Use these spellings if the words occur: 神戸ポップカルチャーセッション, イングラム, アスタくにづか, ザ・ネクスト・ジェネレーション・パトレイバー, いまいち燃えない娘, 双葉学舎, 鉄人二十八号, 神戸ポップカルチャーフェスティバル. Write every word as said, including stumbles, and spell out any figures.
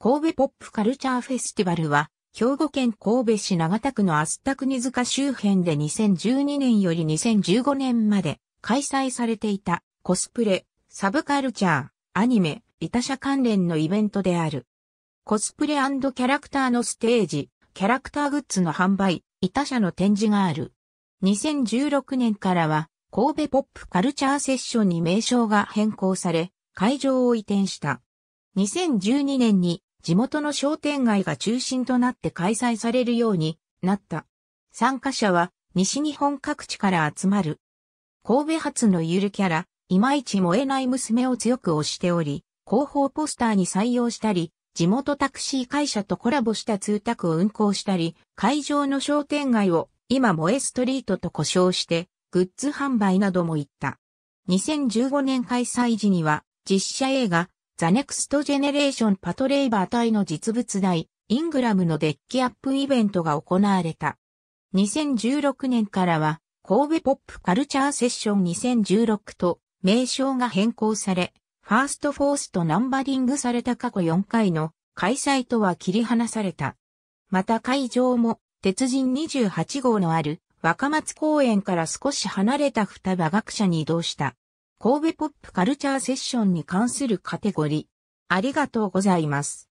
神戸ポップカルチャーフェスティバルは、兵庫県神戸市長田区のアスタ国塚周辺でにせんじゅうにねんよりにせんじゅうごねんまで開催されていたコスプレ、サブカルチャー、アニメ、イタ社関連のイベントである。コスプレ&キャラクターのステージ、キャラクターグッズの販売、イタ社の展示がある。にせんじゅうろくねんからは神戸ポップカルチャーセッションに名称が変更され、会場を移転した。にせんじゅうにねんに地元の商店街が中心となって開催されるようになった。参加者は西日本各地から集まる。神戸発のゆるキャラ、いまいち燃えない娘を強く推しており、広報ポスターに採用したり、地元タクシー会社とコラボした通宅を運行したり、会場の商店街を今萌えストリートと呼称して、グッズ販売なども行った。にせんじゅうごねん開催時には、実写映画、ザ・ネクスト・ジェネレーション・パトレイバー隊の実物大、イングラムのデッキアップイベントが行われた。にせんじゅうろくねんからは、神戸ポップカルチャーセッションにせんじゅうろくと名称が変更され、ファーストフォースとナンバリングされた過去よんかいの開催とは切り離された。また会場も、鉄人にじゅうはちごうのある若松公園から少し離れた双葉学舎に移動した。神戸ポップカルチャーセッションに関するカテゴリー。ありがとうございます。